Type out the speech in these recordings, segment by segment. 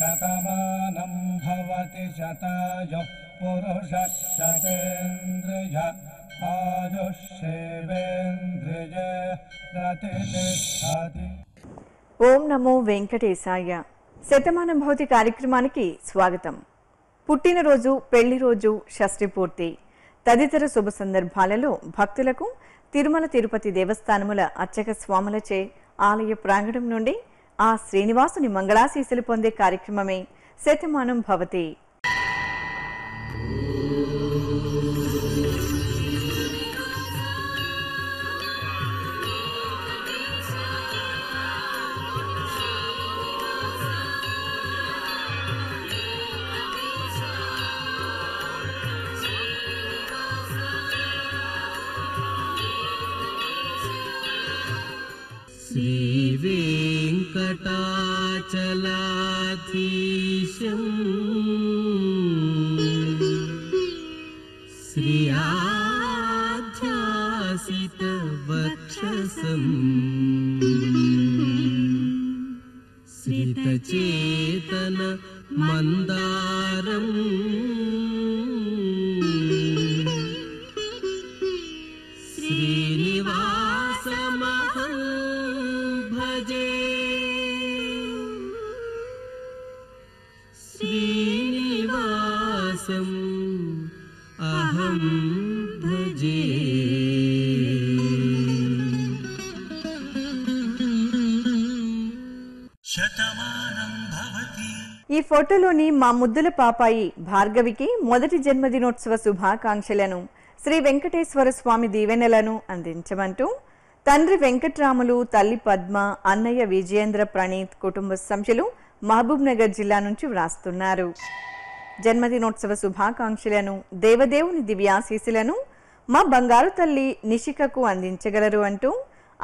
शतमानम्भवति शतायुः पुरुषः शतेन्द्रियः आयुष्येवेन्द्रियः प्रतिष्ठति। ఓం నమో వెంకటేశాయ. శతమానంభవతి కార్యక్రమానికి స్వాగతం. పుట్టినరోజు, పెళ్లి రోజు, షష్ఠి పూర్తి తదితర శుభ సందర్భాలలో భక్తులకు తిరుమల తిరుపతి దేవస్థానముల అర్చక స్వాములచే ఆలయ ప్రాంగణం నుండి ఆ శ్రీనివాసుని మంగళాశీస్సులు పొందే కార్యక్రమమే శతమానంభవతి. श्री वेंकटाचलाधीशं श्री आध्यासितवक्षसं श्रितचेतन मंदारं श्रीनिवासमहं श्रीनिवासं अहं भजे. ఈ ఫోటోలోని మా ముద్దుల పాపాయి భార్గవికి మొదటి జన్మదినోత్సవ శుభాకాంక్షలను, శ్రీ వెంకటేశ్వర స్వామి దీవెనలను అందించమంటూ తండ్రి వెంకట్రాములు, తల్లి పద్మ, అన్నయ్య విజయేంద్ర, ప్రణీత్ కుటుంబ సభ్యులు మహబూబ్ నగర్ జిల్లా నుంచి వ్రాస్తున్నారు. జన్మదినోత్సవ శుభాకాంక్షలను, దేవదేవుని దివ్యాశీసులను మా బంగారు తల్లి నిషికకు అందించగలరు అంటూ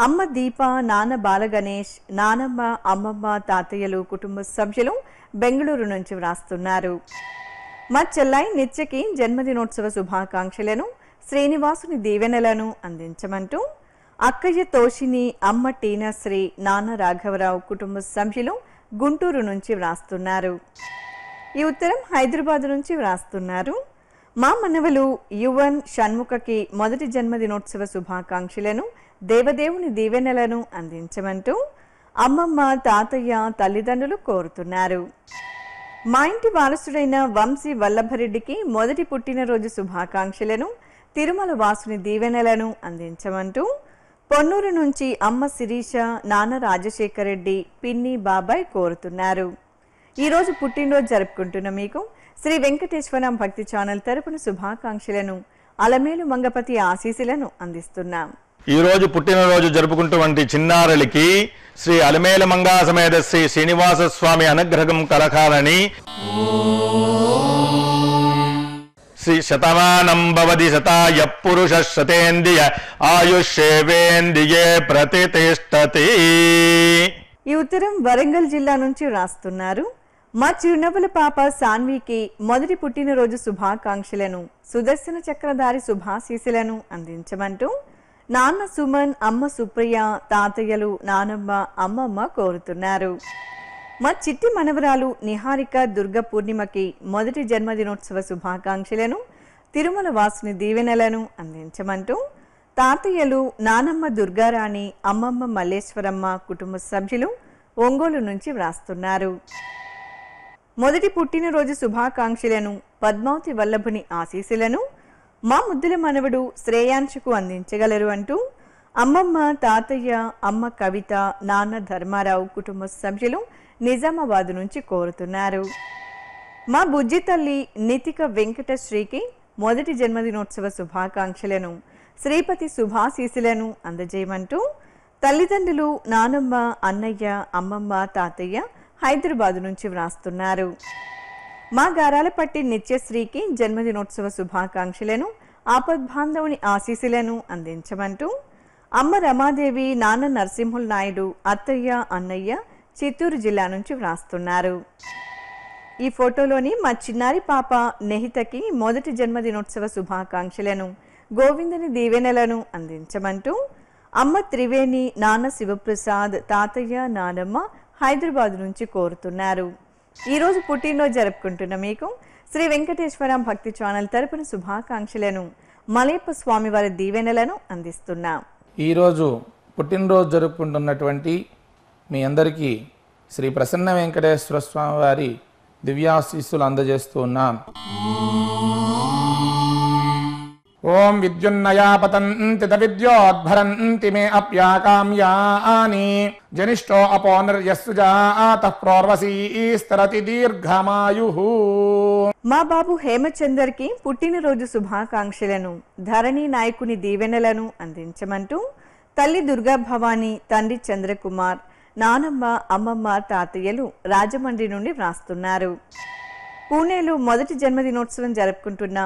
అమ్మ దీప, నాన్న బాలగణేష్, నానమ్మ, అమ్మమ్మ, తాతయ్యలు కుటుంబ సభ్యులు బెంగళూరు నుంచి వ్రాస్తున్నారు. మా చెల్లాయి నిత్యకి జన్మదినోత్సవ శుభాకాంక్షలను, శ్రీనివాసుని దీవెనలను అందించమంటూ అక్కయ్య తోషిని, అమ్మ టీనాశ్రీ, నాన్న రాఘవరావు కుటుంబ సభ్యులు గుంటూరు నుంచి వ్రాస్తున్నారు. ఈ ఉత్తరం హైదరాబాద్ నుంచి వ్రాస్తున్నారు. మా మనవలు యువన్ షణ్ముఖకి మొదటి జన్మదినోత్సవ శుభాకాంక్షలను, దేవదేవుని దీవెనలను అందించమంటూ అమ్మమ్మ, తాతయ్య, తల్లిదండ్రులు కోరుతున్నారు. మా ఇంటి వారసుడైన వంశీ వల్లభరెడ్డికి మొదటి పుట్టినరోజు శుభాకాంక్షలను, తిరుమల వాసుని దీవెనలను అందించమంటూ పొన్నూరు నుంచి అమ్మ శిరీష, నాన్న రాజశేఖర్ రెడ్డి, పిన్ని, బాబాయ్ కోరుతున్నారు. ఈరోజు పుట్టినరోజు జరుపుకుంటున్న మీకు శ్రీ వెంకటేశ్వర భక్తి ఛానల్ తరపున శుభాకాంక్షలను, అలమేలు మంగపతి ఆశీస్సులను అందిస్తున్నాం. ఈరోజు పుట్టినరోజు జరుపుకుంటున్నటువంటి చిన్నారులకి శ్రీ అలమేల మంగా సమేత శ్రీ శ్రీనివాస స్వామి అనుగ్రహం కలకాలని. శ్రీ శతమానంభవతి శతాయ పురుష శతేంద్రియ ఆయుష్యేంద్రియే ప్రతిష్ఠతి. ఈ ఉత్తరం వరంగల్ జిల్లా నుంచి రాస్తున్నారు. మా చిరునవ్వుల పాప సాన్వికి మొదటి పుట్టినరోజు శుభాకాంక్షలను, సుదర్శన చక్రధారి శుభాశీసులను అందించమంటూ నాన్న సుమన్, అమ్మ సుప్రియ, తాతయ్యలు, నానమ్మ, అమ్మమ్మ కోరుతున్నారు. మా చిట్టి మనవరాలు నిహారిక దుర్గ పూర్ణిమకి మొదటి జన్మదినోత్సవ శుభాకాంక్షలను, తిరుమల వాసుని దీవెనలను అందించమంటూ తాతయ్యలు, నానమ్మ దుర్గారాణి, అమ్మమ్మ మల్లేశ్వరమ్మ కుటుంబ సభ్యులు ఒంగోలు నుంచి వ్రాస్తున్నారు. మొదటి పుట్టినరోజు శుభాకాంక్షలను, పద్మావతి వల్లభుని ఆశీస్సులను మా ముద్దుల మనవడు శ్రేయాంశుకు అందించగలరు అంటూ అమ్మమ్మ, తాతయ్య, అమ్మ కవిత, నాన్న ధర్మారావు కుటుంబ సభ్యులు నిజామాబాద్ నుంచి కోరుతున్నారు. మా బుజ్జి తల్లి నితిక వెంకటశ్రీకి మొదటి జన్మదినోత్సవ శుభాకాంక్షలను, శ్రీపతి శుభాశీసులను అందజేయమంటూ తల్లిదండ్రులు, నానమ్మ, అన్నయ్య, అమ్మమ్మ, తాతయ్య హైదరాబాద్ నుంచి వ్రాస్తున్నారు. మా గారాలపట్టి నిత్యశ్రీకి జన్మదినోత్సవ శుభాకాంక్షలను, ఆపద్బాంధవుని ఆశీసులను అందించమంటూ అమ్మ రమాదేవి, నాన్న నరసింహుల్ నాయుడు, అత్తయ్య, అన్నయ్య చిత్తూరు జిల్లా నుంచి వ్రాస్తున్నారు. ఈ ఫోటోలోని మా చిన్నారి పాప నెహితకి మొదటి జన్మదినోత్సవ శుభాకాంక్షలను, గోవిందని దీవెనలను అందించమంటూ అమ్మ త్రివేణి, నాన్న శివప్రసాద్, తాతయ్య, నానమ్మ హైదరాబాద్ నుంచి కోరుతున్నారు. పుట్టినరోజు జరుపుకుంటున్న మీకు శ్రీ వెంకటేశ్వర భక్తి ఛానల్ తరపున శుభాకాంక్షలను మలేప స్వామి వారి దీవెనలను అందిస్తున్నాం. ఈ రోజు పుట్టినరోజు జరుపుకుంటున్నటువంటి మీ అందరికీ శ్రీ ప్రసన్న వెంకటేశ్వర స్వామి వారి దివ్యాశీస్సులు అందజేస్తున్నాం. ఓం విద్యున్నయాపతంతి తవిద్యోద్భరంతి మే అప్యాకామ్యాని జనిష్టో అపోనర్యస్సుజాత ప్రోర్వసీస్తరతి దీర్ఘమాయుః. మా బాబు హేమచందర్కి పుట్టినరోజు శుభాకాంక్షలను, ధరణి నాయకుని దీవెనలను అందించమంటూ తల్లి దుర్గా భవాని, తండ్రి చంద్రకుమార్, నానమ్మ, అమ్మమ్మ, తాతయ్యలు రాజమండ్రి నుండి వ్రాస్తున్నారు. పూణేలో మొదటి జన్మదినోత్సవం జరుపుకుంటున్న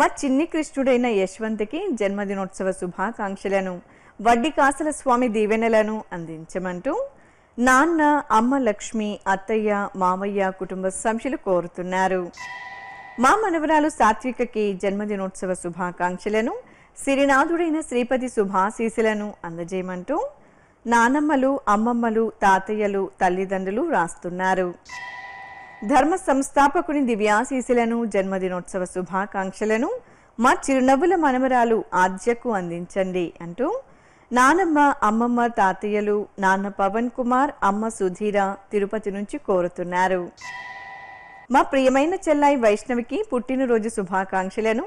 మా చిన్ని కృష్ణుడైన యశ్వంత్కి జన్మదినోత్సవ శుభాకాంక్షలను, వడ్డీ కాసల స్వామి దీవెనలను అందించమంటూ నాన్న, అమ్మ లక్ష్మి, అత్తయ్య, మామయ్య కుటుంబ సభ్యులు కోరుతున్నారు. మా మనవరాలు సాత్వికకి జన్మదినోత్సవ శుభాకాంక్షలను, సిరినాథుడైన శ్రీపతి శుభాశీసులను అందజేయమంటూ నానమ్మలు, అమ్మమ్మలు, తాతయ్యలు తల్లిదండ్రులు రాస్తున్నారు. ధర్మ సంస్థాపకుని దివ్యాశీసులను, జన్మదినోత్సవ శుభాకాంక్షలను మా చిరునవ్వుల మనమరాలు ఆద్యకు అందించండి అంటూ నానమ్మ, అమ్మమ్మ, తాతయ్యలు, నాన్న పవన్ కుమార్, అమ్మ సుధీర తిరుపతి నుంచి కోరుతున్నారు. మా ప్రియమైన చెల్లాయి వైష్ణవికి పుట్టినరోజు శుభాకాంక్షలను,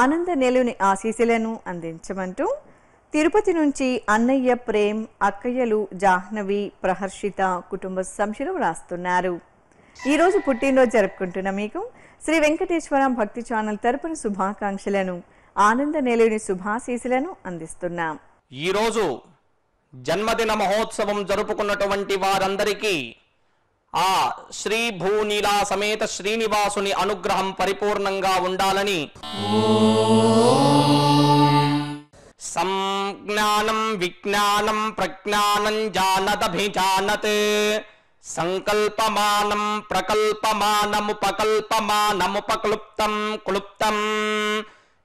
ఆనంద నెలవుని ఆశీసులను అందించమంటూ తిరుపతి నుంచి అన్నయ్య, ప్రేమ్, అక్కయ్యలు జాహ్నవి, ప్రహర్షిత కుటుంబ సభ్యులు వ్రాస్తున్నారు. ఈ రోజు పుట్టినరోజు జరుపుకుంటున్న మీకు శ్రీ వెంకటేశ్వర భక్తి ఛానల్ తరపున శుభాకాంక్షలను, ఆనంద నేలేని శుభాశీసులను అందిస్తున్నాం. ఈ రోజు జన్మదిన మహోత్సవం జరుపుకున్నటువంటి వారందరికీ ఆ శ్రీ భూనీలా సమేత శ్రీనివాసుని అనుగ్రహం పరిపూర్ణంగా ఉండాలని సంజ్ఞానం విజ్ఞానం ప్రజ్ఞానం జానదభిజానతే సంకల్పమానం ప్రకల్పమానముపకల్పమానముపక్లుప్తం క్లుప్తం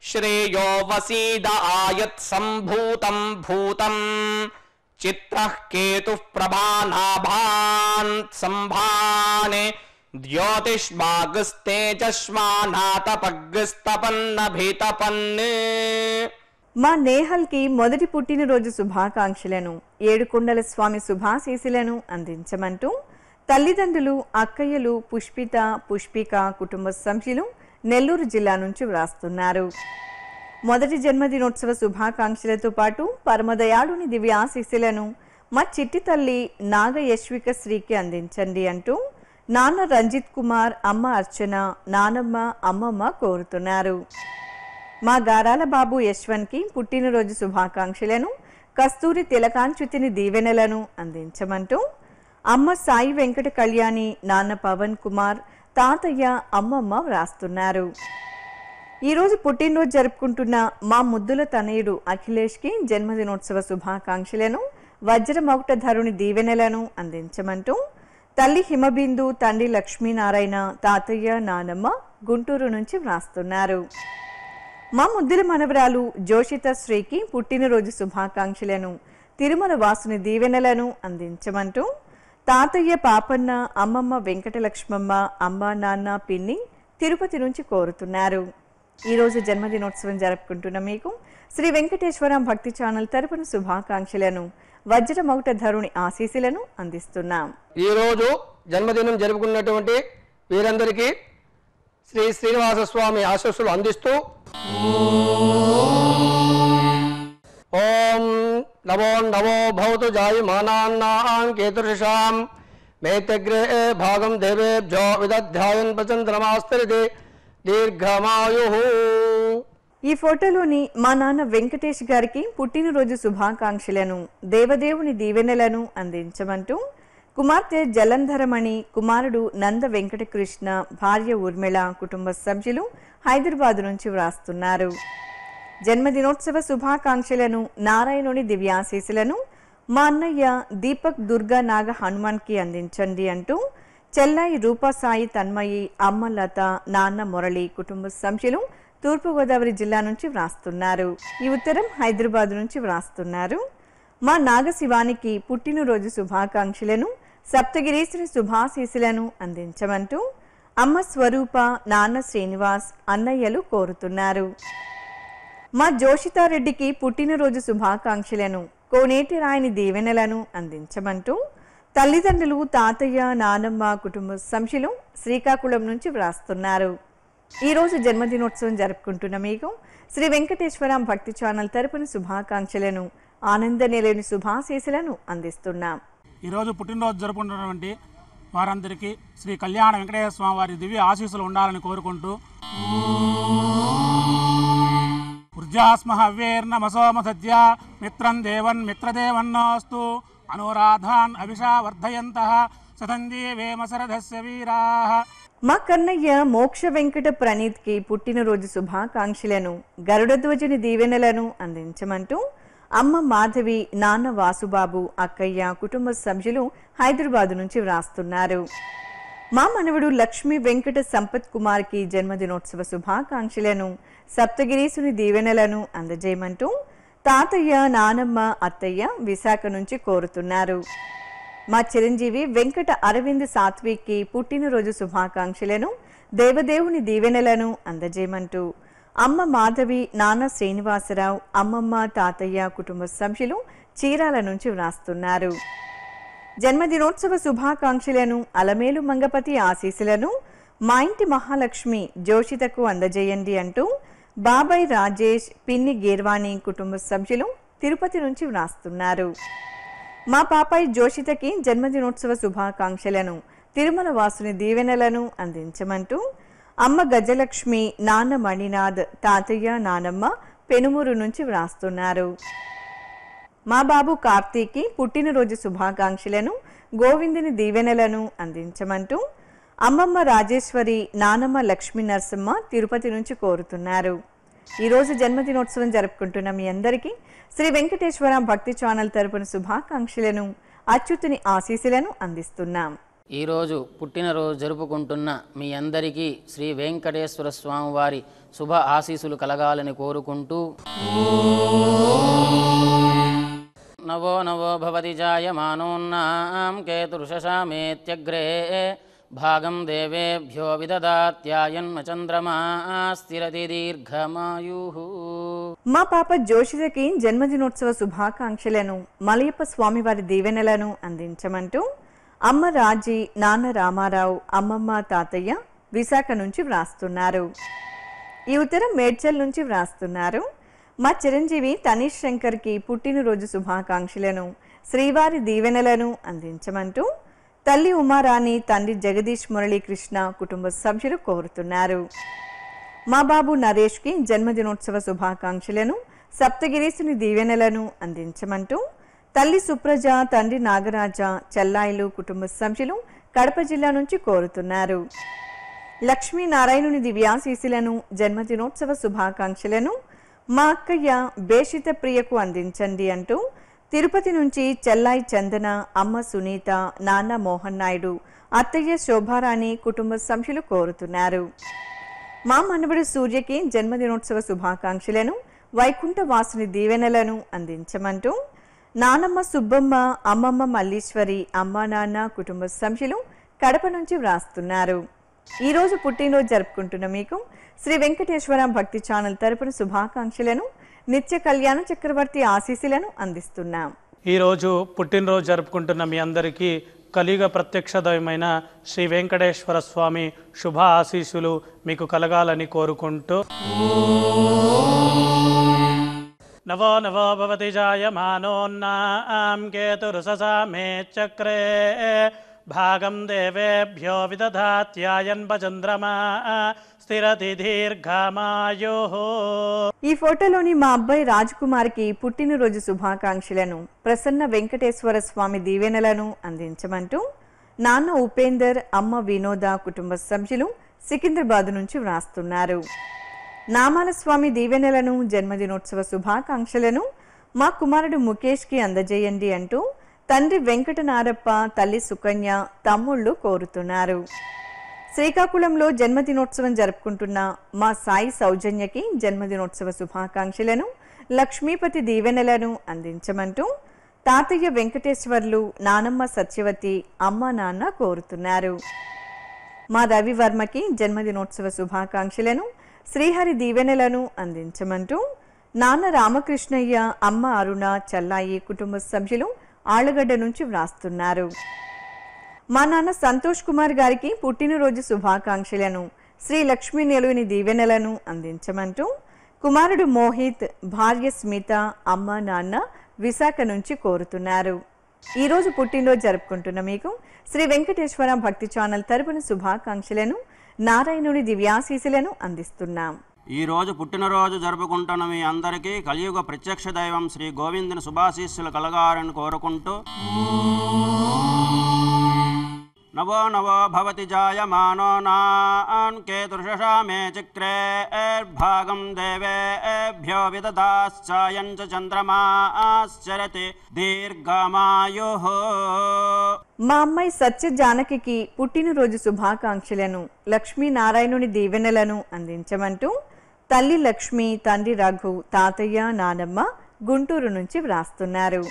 శ్రేయో వసీద ఆయత్ సంభూతం భూతం చిత్రః కేతుః ప్రభానాభాన్ సంభానే ద్యోతిష్మాగస్తేజస్మానాతపగ్స్తపన్నభితపన్నే. మా నేహల్కి మొదటి పుట్టినరోజు శుభాకాంక్షలను, ఏడుకొండల స్వామి శుభాశీసులను అందించమంటూ తల్లిదండ్రులు, అక్కయ్యలు పుష్పిత, పుష్పిక కుటుంబ సభ్యులు నెల్లూరు జిల్లా నుంచి వ్రాస్తున్నారు. మొదటి జన్మదినోత్సవ శుభాకాంక్షలతో పాటు పరమదయాళుని దివ్యాశీసులను మా చిట్టి తల్లి నాగయశ్విక శ్రీకి అందించండి అంటూ నాన్న రంజిత్ కుమార్, అమ్మ అర్చన, నానమ్మ, అమ్మమ్మ కోరుతున్నారు. మా గారాల బాబు యశ్వంత్కి పుట్టినరోజు శుభాకాంక్షలను, కస్తూరి తిలకాంచుతిని దీవెనలను అందించమంటూ అమ్మ సాయి వెంకట కళ్యాణి, నాన్న పవన్ కుమార్, తాతయ్య, అమ్మమ్మ వ్రాస్తున్నారు. ఈరోజు పుట్టినరోజు జరుపుకుంటున్న మా ముద్దుల తనయుడు అఖిలేష్కి జన్మదినోత్సవ శుభాకాంక్షలను, వజ్రమౌట ధరుని దీవెనలను అందించమంటూ తల్లి హిమబిందు, తండ్రి లక్ష్మీనారాయణ, తాతయ్య, నానమ్మ గుంటూరు నుంచి వ్రాస్తున్నారు. మా ముద్దుల మనవరాలు జోషిత శ్రీకి పుట్టినరోజు శుభాకాంక్షలను, తిరుమల వాసుని దీవెనలను అందించమంటూ తాతయ్య, పాపన్న, అమ్మమ్మ, వెంకటలక్ష్మమ్మ, అమ్మ, నాన్న, పిన్ని తిరుపతి నుంచి కోరుతున్నారు. ఈరోజు జన్మదినోత్సవం జరుపుకుంటున్న మీకు శ్రీ వెంకటేశ్వర భక్తి ఛానల్ తరపున శుభాకాంక్షలను, వజ్రమౌట ధరుని ఆశీస్సులను అందిస్తున్నాం. ఈరోజు జన్మదినం జరుపుకున్నటువంటి వీరందరికీ శ్రీ శ్రీనివాస స్వామి ఆశీస్సులు అందిస్తూ ఓం నమో నమో భవతు జాయమానాన్నాం కేతుర్షాం మేతగ్రే భాగం దేవేభ్యో విదధ్యాయన్ ప్రచంద్రమాస్తరితే దీర్ఘమాయుః. ఈ ఫోటోలోని మా నాన్న వెంకటేష్ గారికి పుట్టినరోజు శుభాకాంక్షలను, దేవదేవుని దీవెనలను అందించమంటూ కుమార్తె జలంధరమణి, కుమారుడు నంద వెంకటకృష్ణ, భార్య ఊర్మిళ కుటుంబ సభ్యులు హైదరాబాద్ నుంచి వ్రాస్తున్నారు. జన్మదినోత్సవ శుభాకాంక్షలను, నారాయణుని దివ్యాశీసులను మా అన్నయ్య దీపక్ దుర్గా నాగ హనుమాన్కి అందించండి అంటూ చెల్లాయి రూపాసాయి తన్మయి, అమ్మ లత, నాన్న మురళి కుటుంబ సభ్యులు తూర్పుగోదావరి జిల్లా నుంచి వ్రాస్తున్నారు. ఈ ఉత్తరం హైదరాబాద్ నుంచి వ్రాస్తున్నారు. మా నాగశివానికి పుట్టినరోజు శుభాకాంక్షలను, సప్తగిరీశ్వర శుభాశీసులను అందించమంటూ అమ్మ స్వరూప, నాన్న శ్రీనివాస్ అన్నయ్యలు కోరుతున్నారు. మా జోషితారెడ్డికి పుట్టినరోజు శుభాకాంక్షలను, కోనేటి రాయని దీవెనలను అందించమంటూ తల్లిదండ్రులు, తాతయ్య, నానమ్మ కుటుంబ సభ్యులు శ్రీకాకుళం నుంచి వ్రాస్తున్నారు. ఈరోజు జన్మదినోత్సవం జరుపుకుంటున్న మీకు శ్రీ వెంకటేశ్వర భక్తి ఛానల్ తరపున శుభాకాంక్షలను, ఆనంద నిలయని శుభాశీసులను అందిస్తున్నాం. ఈరోజు పుట్టినరోజు జరుపుకుంటున్నటువంటి వారందరికీ శ్రీ కళ్యాణ వెంకటేశ్వర స్వామి వారి దివ్య ఆశీస్సులు ఉండాలని కోరుకుంటూ, ఊర్జాస్మహవ్యేర్నమసోమసత్య మిత్రం దేవన్ మిత్రదేవన్నోస్తు అనురాధాన్ అభిషావర్ధయంతః సతంజీ వేమసరధస్య వీరాః. మా కన్నయ్య మోక్ష వెంకట ప్రణీత్కి పుట్టినరోజు శుభాకాంక్షలను, గరుడధ్వజుని దీవెనలను అందించమంటూ అమ్మ మాధవి, నాన్న వాసుబాబు, అక్కయ్య కుటుంబ సభ్యులు హైదరాబాద్ నుంచి వ్రాస్తున్నారు. మా మనవడు లక్ష్మీ వెంకట సంపత్ కుమార్కి జన్మదినోత్సవ శుభాకాంక్షలను, సప్తగిరీసుని దీవెనలను అందజేయమంటూ తాతయ్య, నానమ్మ, అత్తయ్య విశాఖ నుంచి కోరుతున్నారు. మా చిరంజీవి వెంకట అరవింద్ సాత్విక్కి పుట్టినరోజు శుభాకాంక్షలను, దేవదేవుని దీవెనలను అందజేయమంటూ అమ్మ మాధవి, నాన్న శ్రీనివాసరావు, అమ్మమ్మ, తాతయ్య కుటుంబ సభ్యులు చీరాల నుంచి వ్రాస్తున్నారు. జన్మదినోత్సవ శుభాకాంక్షలను, అలమేలు మంగపతి ఆశీస్సులను మా ఇంటి మహాలక్ష్మి జోషితకు అందజేయండి అంటూ బాబాయ్ రాజేష్, పిన్ని గేర్వాణి కుటుంబ సభ్యులు తిరుపతి నుంచి వ్రాస్తున్నారు. మా పాపాయి జోషితకి జన్మదినోత్సవ శుభాకాంక్షలను, తిరుమల వాసుని దీవెనలను అందించమంటూ అమ్మ గజలక్ష్మి, నాన్న మణినాథ్, తాతయ్య, నానమ్మ పెనుమూరు నుంచి వ్రాస్తున్నారు. మా బాబు కార్తీక్కి పుట్టినరోజు శుభాకాంక్షలను, గోవిందుని దీవెనలను అందించమంటూ అమ్మమ్మ రాజేశ్వరి, నానమ్మ లక్ష్మీ నరసింహ తిరుపతి నుంచి కోరుతున్నారు. ఈరోజు జన్మదినోత్సవం జరుపుకుంటున్న మీ అందరికీ శ్రీ వెంకటేశ్వర భక్తి ఛానల్ తరపున శుభాకాంక్షలను, అచ్యుతుని ఆశీస్సులను అందిస్తున్నాం. ఈరోజు పుట్టినరోజు జరుపుకుంటున్న మీ అందరికీ శ్రీ వెంకటేశ్వర స్వామి వారి శుభ ఆశీస్సులు కలగాలని కోరుకుంటూ, నవో నవో భవతి జాయమానోన్నాం కేతుర్షశామేత్యగ్రే భాగం దేవేభ్యో విదదాత్యాయన్మ చంద్రమా స్థిరతి దీర్ఘమాయుః. మా పాప జోషితకి జన్మదినోత్సవ శుభాకాంక్షలను, మలయప్ప స్వామివారి దీవెనలను అందించమంటూ అమ్మ రాజీ, నాన్న రామారావు, అమ్మమ్మ, తాతయ్య విశాఖ నుంచి వ్రాస్తున్నారు. ఈ ఉత్తరం మేడ్చల్ నుంచి వ్రాస్తున్నారు. మా చిరంజీవి తనీష్ శంకర్కి పుట్టినరోజు శుభాకాంక్షలను, శ్రీవారి దీవెనలను అందించమంటూ తల్లి ఉమారాణి, తండ్రి జగదీష్ మురళీకృష్ణ కుటుంబ సభ్యులు కోరుతున్నారు. మా బాబు నరేష్కి జన్మదినోత్సవ శుభాకాంక్షలను, సప్తగిరీసుని దీవెనలను అందించమంటూ తల్లి సుప్రజ, తండ్రి నాగరాజ, చెల్లాయిలు కుటుంబ సభ్యులు కడప జిల్లా నుంచి కోరుతున్నారు. లక్ష్మీనారాయణుని దివ్యాశీసులను, జన్మదినోత్సవ శుభాకాంక్షలను మా అక్కయ్య బేషిత ప్రియకు అందించండి అంటూ తిరుపతి నుంచి చెల్లాయి చందన, అమ్మ సునీత, నాన్న మోహన్ నాయుడు, అత్తయ్య శోభారాణి కుటుంబ సభ్యులు కోరుతున్నారు. మా మనవడు సూర్యకి జన్మదినోత్సవ శుభాకాంక్షలను, వైకుంఠ వాసుని దీవెనలను అందించమంటూ నానమ్మ సుబ్బమ్మ, అమ్మమ్మ మల్లీశ్వరి, అమ్మ, నాన్న కుటుంబ సభ్యులు కడప నుంచి వ్రాస్తున్నారు. ఈరోజు పుట్టినరోజు జరుపుకుంటున్న మీకు శ్రీ వెంకటేశ్వర భక్తి ఛానల్ తరపున శుభాకాంక్షలను, నిత్య కళ్యాణ చక్రవర్తి ఆశీస్సులను అందిస్తున్నాం. ఈరోజు పుట్టినరోజు జరుపుకుంటున్న మీ అందరికీ కలియుగ ప్రత్యక్ష దైవమైన శ్రీ వెంకటేశ్వర స్వామి శుభ ఆశీస్సులు మీకు కలగాలని కోరుకుంటూ, నవో నవో భవతి జాయమానోన్నాం కేతురుషశామేత్యగ్రే భాగం దేవేభ్యో విదధాత్యాయన్మ చంద్రమా స్థిరతి దీర్ఘమాయుః. ఈ ఫోటోలోని మా అబ్బాయి రాజ్ కుమార్కి పుట్టినరోజు శుభాకాంక్షలను, ప్రసన్న వెంకటేశ్వర స్వామి దీవెనలను అందించమంటూ నాన్న ఉపేందర్, అమ్మ వినోద కుటుంబ సభ్యులు సికింద్రాబాద్ నుంచి వ్రాస్తున్నారు. నామాల స్వామి దీవెనలను, జన్మదినోత్సవ శుభాకాంక్షలను మా కుమారుడు ముఖేష్కి అందజేయండి అంటూ తండ్రి వెంకటనారప్ప, తల్లి సుకన్య, తమ్ముళ్ళు కోరుతున్నారు. శ్రీకాకుళంలో జన్మదినోత్సవం జరుపుకుంటున్న మా సాయి సౌజన్యకి జన్మదినోత్సవ శుభాకాంక్షలను, లక్ష్మీపతి దీవెనలను అందించమంటూ తాతయ్య వెంకటేశ్వర్లు, నానమ్మ సత్యవతి, అమ్మ నాన్న కోరుతున్నారు. మా రవివర్మకి జన్మదినోత్సవ శుభాకాంక్షలను, శ్రీహరి దీవెనలను అందించమంటూ నాన్న రామకృష్ణయ్య, అమ్మ అరుణ, చల్లాయి కుటుంబ సభ్యులు ఆళ్లగడ్డ నుంచి వ్రాస్తున్నారు. మా నాన్న సంతోష్ కుమార్ గారికి పుట్టినరోజు శుభాకాంక్షలను, శ్రీ లక్ష్మీ నిలవిని దీవెనలను అందించమంటూ కుమారుడు మోహిత్, భార్య స్మిత, అమ్మ నాన్న విశాఖ నుంచి కోరుతున్నారు. ఈరోజు పుట్టినరోజు జరుపుకుంటున్న మీకు శ్రీ వెంకటేశ్వర భక్తి ఛానల్ తరపున శుభాకాంక్షలను, నారాయణుని దివ్యాశీసులను అందిస్తున్నాం. ఈ రోజు పుట్టినరోజు జరుపుకుంటున్న మీ అందరికీ కలియుగ ప్రత్యక్ష దైవం శ్రీ గోవిందుని శుభాశీస్సులు కలగాలని కోరుకుంటూ, నవో నవో భవతి జాయమానో నాన్ కేతుర్షశామే చక్రే భాగం దేవేభ్యో విదదాశ్చాయం చ చంద్రమాశ్చరతి దీర్ఘమాయుః. మా అమ్మాయి సత్య జానకికి పుట్టినరోజు శుభాకాంక్షలను, లక్ష్మీనారాయణుని దీవెనలను అందించమంటూ తల్లి లక్ష్మి, తండ్రి రఘు, తాతయ్య, నానమ్మ గుంటూరు నుంచి వ్రాస్తున్నారు.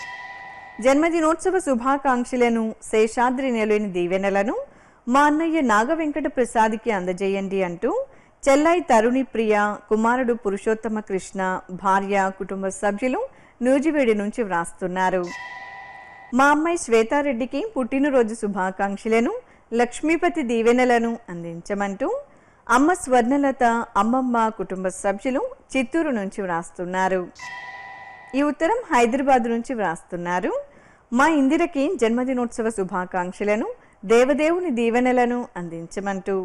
జన్మదినోత్సవ శుభాకాంక్షలను, శేషాద్రి నెలని దీవెనలను మా అన్నయ్య నాగవెంకట ప్రసాద్కి అందజేయండి అంటూ చెల్లై తరుణి ప్రియ, కుమారుడు పురుషోత్తమ కృష్ణ, భార్య, కుటుంబ సభ్యులు నూజివేడి నుంచి వ్రాస్తున్నారు. మా అమ్మాయి శ్వేతారెడ్డికి పుట్టినరోజు శుభాకాంక్షలను, లక్ష్మీపతి దీవెనలను అందించమంటూ అమ్మ స్వర్ణలత, అమ్మమ్మ, కుటుంబ సభ్యులు చిత్తూరు నుంచి వ్రాస్తున్నారు. ఈ ఉత్తరం హైదరాబాద్ నుంచి వ్రాస్తున్నారు. మా ఇందిరకి జన్మదినోత్సవ శుభాకాంక్షలను, దేవదేవుని దీవెనలను అందించమంటూ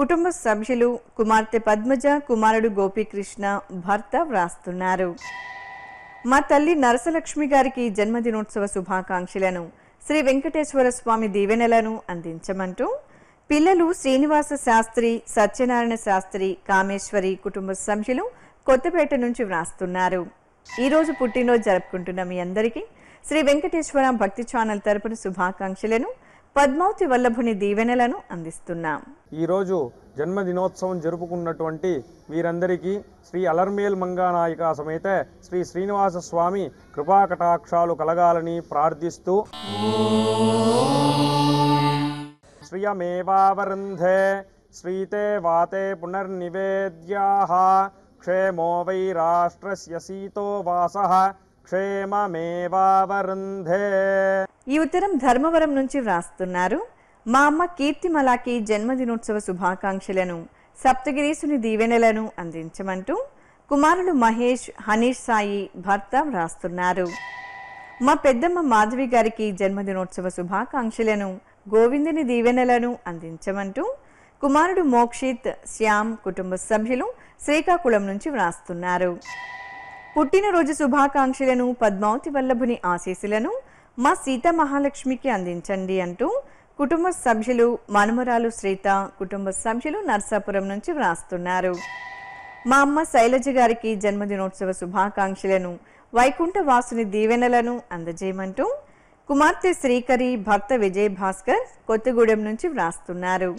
కుటుంబ సభ్యులు, కుమార్తె పద్మజ, కుమారుడు గోపీకృష్ణ, భర్త వ్రాస్తున్నారు. మా తల్లి నరసలక్ష్మి గారికి జన్మదినోత్సవ శుభాకాంక్షలను, శ్రీ వెంకటేశ్వర స్వామి దీవెనలను అందించమంటూ పిల్లలు శ్రీనివాస శాస్త్రి, సత్యనారాయణ శాస్త్రి, కామేశ్వరి, కుటుంబ సభ్యులు కొత్తపేట నుంచి వ్రాస్తున్నారు. ఈరోజు పుట్టినరోజు జరుపుకుంటున్న మీ అందరికీ శ్రీ వెంకటేశ్వర భక్తి ఛానల్ తరపున శుభాకాంక్షలను, పద్మావతి వల్లభుని దీవెనలను అందిస్తున్నాం. ఈరోజు జన్మదినోత్సవం జరుపుకున్నటువంటి వీరందరికీ శ్రీ అలర్మేల్ మంగానాయిక సమేత శ్రీ శ్రీనివాస స్వామి కృపాకటాక్షాలు కలగాలని ప్రార్థిస్తూ, శ్రియమేవావరుంధే శ్రీతే వాతే పునర్నివేద్యాః క్షేమో వై రాష్ట్రస్య సీతో వాసః క్షేమమేవావరుంధే. ఈ ఉత్తరం ధర్మవరం నుంచి వ్రాస్తున్నారు. మా అమ్మ కీర్తిమలాకి జన్మదినోత్సవ శుభాకాంక్షలను, సప్తగిరీసుని దీవెనలను అందించమంటూ కుమారులు మహేష్, హనీష్ సాయి, భర్త వ్రాస్తున్నారు. మా పెద్దమ్మ మాధవి గారికి జన్మదినోత్సవ శుభాకాంక్షలను, గోవిందుని దీవెనలను అందించమంటూ కుమారుడు మోక్షిత్, శ్యామ్, కుటుంబ సభ్యులు శ్రీకాకుళం నుంచి వ్రాస్తున్నారు. పుట్టినరోజు శుభాకాంక్షలను, పద్మావతి వల్లభుని ఆశీస్సులను మా సీత మహాలక్ష్మికి అందించండి అంటూ కుటుంబ సభ్యులు, మనుమరాలు శ్రీత, కుటుంబ సభ్యులు నర్సాపురం నుంచి వ్రాస్తున్నారు. మా అమ్మ శైలజ గారికి జన్మదినోత్సవ శుభాకాంక్షలను, వైకుంఠ వాసుని దీవెనలను అందజేయమంటూ కుమార్తె శ్రీకరి, భర్త విజయ్ భాస్కర్ కొత్తగూడెం నుంచి వ్రాస్తున్నారు.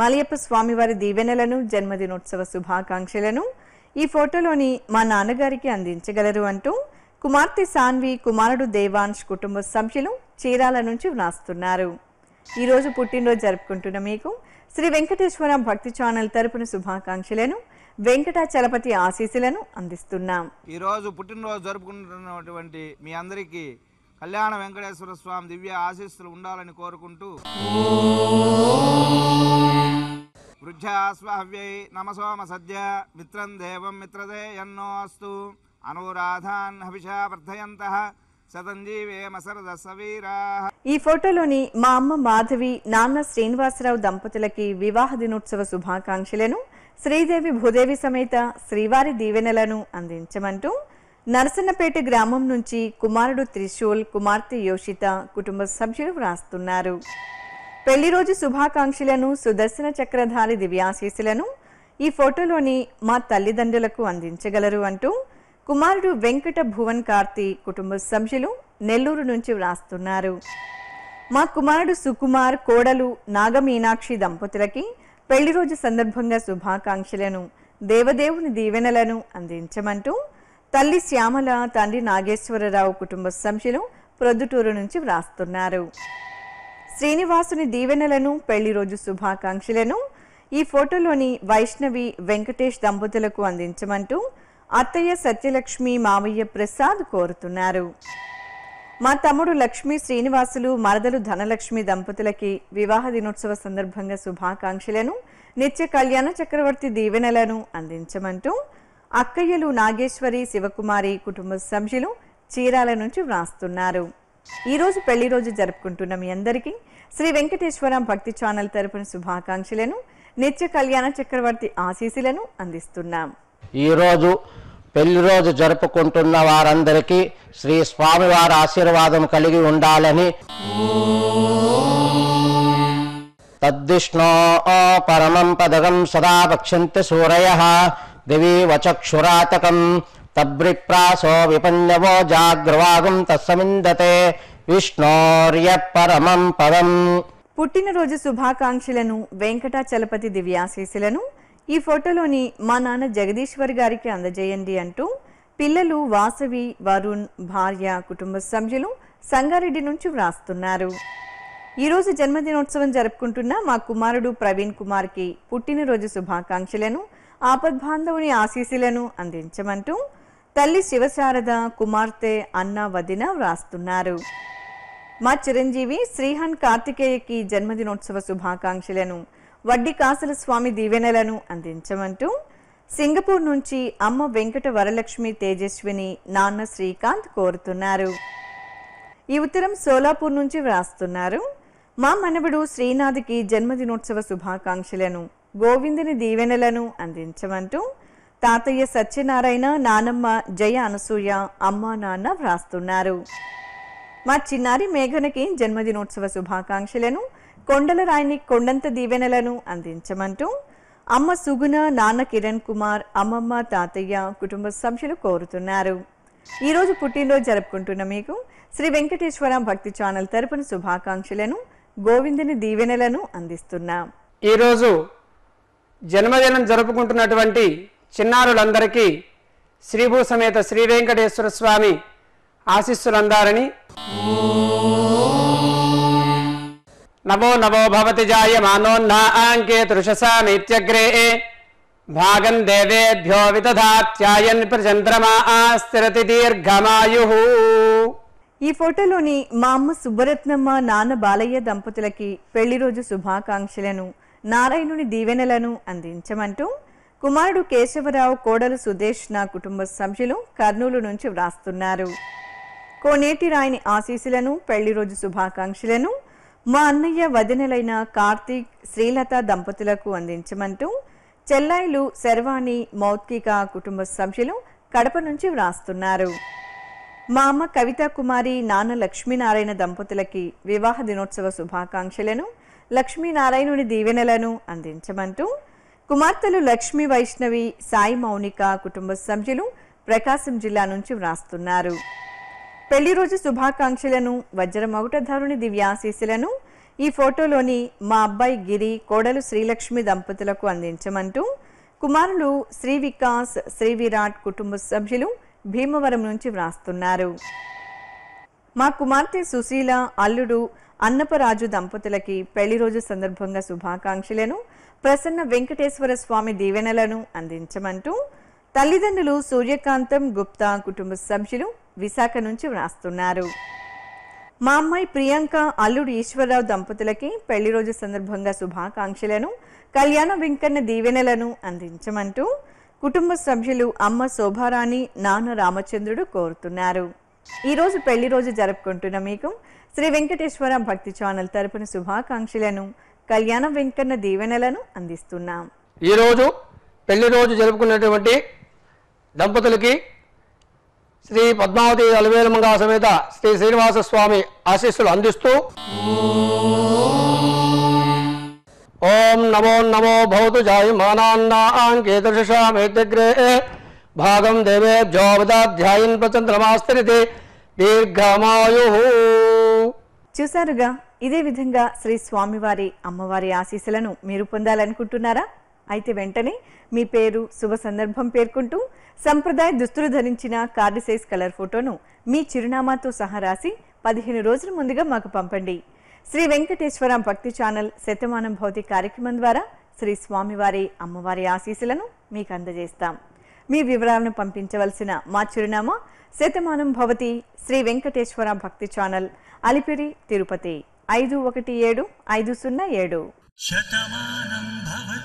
మలయప్ప స్వామివారి దీవెనలను, జన్మదినోత్సవ శుభాకాంక్షలను ఈ ఫోటోలోని మా నాన్నగారికి అందించగలరు అంటూ కుమార్తె సాన్వి, కుమారుడు దేవాంశ్, కుటుంబ సభ్యులు చీరాల నుంచి వ్రాస్తున్నారు. ఈరోజు పుట్టినరోజు జరుపుకుంటున్న మీకు శ్రీ వెంకటేశ్వర భక్తి ఛానల్ తరపున శుభాకాంక్షలను, వెంకటాచలపతి ఆశీస్సులను అందిస్తున్నాం. ఈరోజు పుట్టినరోజు జరుపుకుంటున్నటువంటి మీ అందరికీ కళ్యాణ వెంకటేశ్వర స్వామి దివ్య ఆశీస్సులు ఉండాలని కోరుకుంటూ, వృద్ధ్యాస్వాహ్యై నమసోమ సద్య మిత్రం దేవం మిత్రదే యన్నోస్తు అనురాధాన్ హవిషా వర్ధయంతః. ఈ ఫోటోలోని మా అమ్మ మాధవి, నాన్న శ్రీనివాసరావు దంపతులకి వివాహ దినోత్సవ శుభాకాంక్షలను, శ్రీదేవి భూదేవి సమేత శ్రీవారి దీవెనలను అందించమంటూ నరసన్నపేట గ్రామం నుంచి కుమారుడు త్రిశూల్, కుమార్తె యోషిత, కుటుంబ సభ్యులు వ్రాస్తున్నారు. పెళ్లి రోజు శుభాకాంక్షలను, సుదర్శన చక్రధారి దివ్యాశీస్సులను ఈ ఫోటోలోని మా తల్లిదండ్రులకు అందించగలరు అంటూ కుమారుడు వెంకట భువన్ కార్తి, కుటుంబ సభ్యులు నెల్లూరు నుంచి వ్రాస్తున్నారు. మా కుమారుడు సుకుమార్, కోడలు నాగమీనాక్షి దంపతులకి పెళ్లి రోజు సందర్భంగా శుభాకాంక్షలను, దేవదేవుని దీవెనలను అందించమంటూ తల్లి శ్యామల తండ్రి నాగేశ్వరరావు కుటుంబ సభ్యులు ప్రొద్దుటూరు నుంచి వ్రాస్తున్నారు. శ్రీనివాసుని దీవెనలను పెళ్లి రోజు శుభాకాంక్షలను ఈ ఫోటోలోని వైష్ణవి వెంకటేష్ దంపతులకు అందించమంటూ అత్తయ్య సత్యలక్ష్మి మామయ్య ప్రసాద్ కోరుతున్నారు. మా తమ్ముడు లక్ష్మి శ్రీనివాసులు మరదలు ధనలక్ష్మి దంపతులకి వివాహ దినోత్సవ సందర్భంగా శుభాకాంక్షలను నిత్య కళ్యాణ చక్రవర్తి దీవెనలను అందించమంటూ అక్కయ్యలు నాగేశ్వరి శివకుమారి కుటుంబ సభ్యులు చీరాల నుంచి వ్రాస్తున్నారు. ఈరోజు పెళ్లి రోజు జరుపుకుంటున్న మీ అందరికీ శ్రీ వెంకటేశ్వర భక్తి ఛానల్ తరపున శుభాకాంక్షలను నిత్య కళ్యాణ చక్రవర్తి ఆశీస్సులను అందిస్తున్నాం. ఈరోజు పెళ్లి రోజు జరుపుకుంటున్న వారందరికీ శ్రీ స్వామివారి ఆశీర్వాదం కలిగి ఉండాలని తద్విష్ణో పరమం పదగం సదా వక్షంతి సూరయః దివి వచక్షురాతకం తబ్రిప్రాసో విపన్నవో జాగ్రవాగం తస్సమిందతే విష్ణోర్య పరమం పదం. పుట్టినరోజు శుభాకాంక్షలను వెంకటాచలపతి దివ్యాశీస్సులను ఈ ఫోటోలోని మా నాన్న జగదీశ్వర్ గారికి అందజేయండి అంటూ పిల్లలు వాసవి వరుణ్ భార్య కుటుంబ సభ్యులు సంగారెడ్డి నుంచి వ్రాస్తున్నారు. ఈరోజు జన్మదినోత్సవం జరుపుకుంటున్న మా కుమారుడు ప్రవీణ్ కుమార్కి పుట్టినరోజు శుభాకాంక్షలను ఆపద్బాంధవుని ఆశీస్సులను అందించమంటూ తల్లి శివశారద కుమార్తె అన్న వదిన వ్రాస్తున్నారు. మా చిరంజీవి శ్రీహన్ కార్తికేయకి జన్మదినోత్సవ శుభాకాంక్షలను వడ్డీ కాసల స్వామి దీవెనలను అందించమంటూ సింగపూర్ నుంచి అమ్మ వెంకట వరలక్ష్మి తేజస్విని నాన్న శ్రీకాంత్ కోరుతున్నారు. ఈ ఉత్తరం సోలాపూర్ నుంచి వ్రాస్తున్నారు. మా మనవడు శ్రీనాథ్కి జన్మదినోత్సవ శుభాకాంక్షలను గోవిందుని దీవెనలను అందించమంటూ తాతయ్య సత్యనారాయణ నానమ్మ జయ అనసూయ అమ్మ నాన్న వ్రాస్తున్నారు. మా చిన్నారి మేఘనకి జన్మదినోత్సవ శుభాకాంక్షలను కొండలరాయిని కొండంత దీవెనలను అందించమంటూ అమ్మ సుగుణ నాన్న కిరణ్ కుమార్ అమ్మమ్మ తాతయ్య కుటుంబ సభ్యులు కోరుతున్నారు. ఈరోజు పుట్టినరోజు జరుపుకుంటున్న మీకు శ్రీ వెంకటేశ్వర భక్తి ఛానల్ తరపున శుభాకాంక్షలను గోవిందుని దీవెనలను అందిస్తున్నాం. ఈరోజు జన్మదినం జరుపుకుంటున్నటువంటి చిన్నారులందరికీ శ్రీభూ సమేత శ్రీ వెంకటేశ్వర స్వామి ఆశీస్సులందారని నమో నమో భవతి జాయమానోన్మాఆంకే తృషసామిత్యగ్రే భాగం దేవేభ్యో విదధాత్యాయన్ ప్రచంద్రమా స్థిరతి దీర్ఘమాయుః. ఈ ఫోటోలోని మా అమ్మ సుబ్బరత్నమ్మ నాన్న బాలయ్య దంపతులకి పెళ్లి రోజు శుభాకాంక్షలను నారాయణుని దీవెనలను అందించమంటూ కుమారుడు కేశవరావు కోడలు సుదేశ్ నా కుటుంబ సభ్యులు కర్నూలు నుంచి వ్రాస్తున్నారు. కోనేటి రాయిని ఆశీస్సులను పెళ్లి రోజు శుభాకాంక్షలను మా అన్నయ్య వదినలైన కార్తీక్ శ్రీలత దంపతులకు అందించమంటూ చెల్లాయిలు శర్వాణి మౌత్కిక కుటుంబ సభ్యులు కడప నుంచి వ్రాస్తున్నారు. మా అమ్మ కవితా కుమారి నాన్న లక్ష్మీనారాయణ దంపతులకి వివాహ దినోత్సవ శుభాకాంక్షలను లక్ష్మీనారాయణుని దీవెనలను అందించమంటూ కుమార్తెలు లక్ష్మీ వైష్ణవి సాయి మౌనిక కుటుంబ సభ్యులు ప్రకాశం జిల్లా నుంచి వ్రాస్తున్నారు. పెళ్లి రోజు శుభాకాంక్షలను వజ్రమౌటధారుని దివ్యాశీస్సులను ఈ ఫోటోలోని మా అబ్బాయి గిరి కోడలు శ్రీలక్ష్మి దంపతులకు అందించమంటూ కుమారులు శ్రీ వికాస్ శ్రీ విరాట్ కుటుంబ సభ్యులు భీమవరం నుంచి వ్రాస్తున్నారు. మా కుమార్తె సుశీల అల్లుడు అన్నపరాజు దంపతులకి పెళ్లి రోజు సందర్భంగా శుభాకాంక్షలను ప్రసన్న వెంకటేశ్వర స్వామి దీవెనలను అందించమంటూ తల్లిదండ్రులు సూర్యకాంతం గుప్తా కుటుంబ సభ్యులు విశాఖ నుంచి వ్రాస్తున్నారు. మా అమ్మాయి ప్రియాంక అల్లుడు ఈశ్వరరావు దంపతులకి పెళ్లి రోజు సందర్భంగా శుభాకాంక్షలను కళ్యాణ వెంకన్న దీవెనలను అందించమంటూ కుటుంబ సభ్యులు అమ్మ శోభారాణి నాన్న రామచంద్రుడు కోరుతున్నారు. ఈరోజు పెళ్లి రోజు జరుపుకుంటున్న మీకు శ్రీ వెంకటేశ్వర భక్తి ఛానల్ తరపున శుభాకాంక్షలను కళ్యాణ వెంకన్న దీవెనలను అందిస్తున్నాం. ఈరోజు పెళ్లి రోజు జరుపుకున్నటువంటి దంపతులకి శ్రీ పద్మావతి అలవేలుమంగా సమేత శ్రీ శ్రీనివాస స్వామి ఆశీస్సులు అందిస్తూ ఓం నమో నమో భవతు జాయమానాన్నాంకేతృషామిత్యగ్రే భాగం దేవేభ్యో విదధాత్యాయన్ ప్రచంద్రమాస్థిరతి దీర్ఘమాయుః. చూసారుగా, ఇదే విధంగా శ్రీ స్వామివారి అమ్మవారి ఆశీస్సులను మీరు పొందాలనుకుంటున్నారా? అయితే వెంటనే మీ పేరు శుభ సందర్భం పేర్కొంటూ సంప్రదాయ దుస్తులు ధరించిన కార్డ్ సైజ్ కలర్ ఫోటోను మీ చిరునామాతో సహా రాసి 15 రోజుల ముందుగా మాకు పంపండి. శ్రీ వెంకటేశ్వర భక్తి ఛానల్ శతమానంభవతి కార్యక్రమం ద్వారా శ్రీ స్వామివారి అమ్మవారి ఆశీస్సులను మీకు అందజేస్తాం. మీ వివరాలను పంపించవలసిన మా చిరునామా శతమానంభవతి శ్రీ వెంకటేశ్వర భక్తి ఛానల్, అలిపిరి, తిరుపతి 517507.